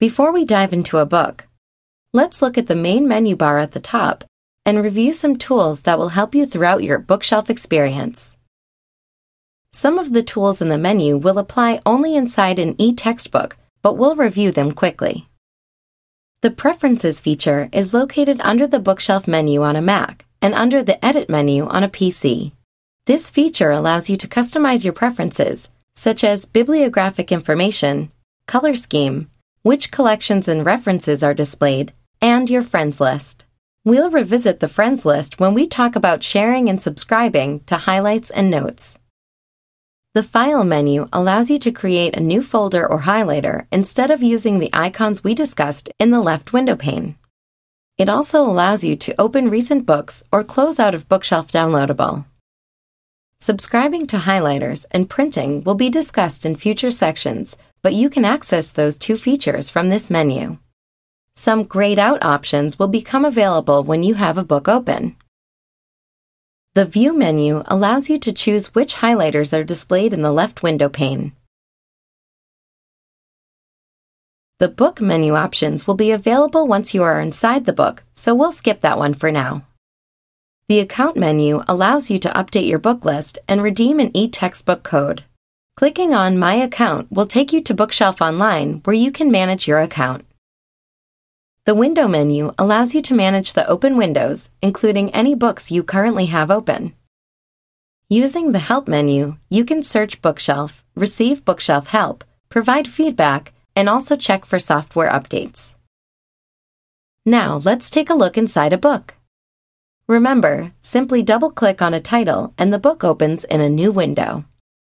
Before we dive into a book, let's look at the main menu bar at the top and review some tools that will help you throughout your bookshelf experience. Some of the tools in the menu will apply only inside an e-textbook, but we'll review them quickly. The Preferences feature is located under the Bookshelf menu on a Mac and under the Edit menu on a PC. This feature allows you to customize your preferences, such as bibliographic information, color scheme, which collections and references are displayed, and your friends list. We'll revisit the friends list when we talk about sharing and subscribing to highlights and notes. The File menu allows you to create a new folder or highlighter instead of using the icons we discussed in the left window pane. It also allows you to open recent books or close out of Bookshelf Downloadable. Subscribing to highlighters and printing will be discussed in future sections, but you can access those two features from this menu. Some grayed out options will become available when you have a book open. The View menu allows you to choose which highlighters are displayed in the left window pane. The Book menu options will be available once you are inside the book, so we'll skip that one for now. The Account menu allows you to update your book list and redeem an e-textbook code. Clicking on My Account will take you to Bookshelf Online, where you can manage your account. The Window menu allows you to manage the open windows, including any books you currently have open. Using the Help menu, you can search Bookshelf, receive Bookshelf help, provide feedback, and also check for software updates. Now, let's take a look inside a book. Remember, simply double-click on a title and the book opens in a new window.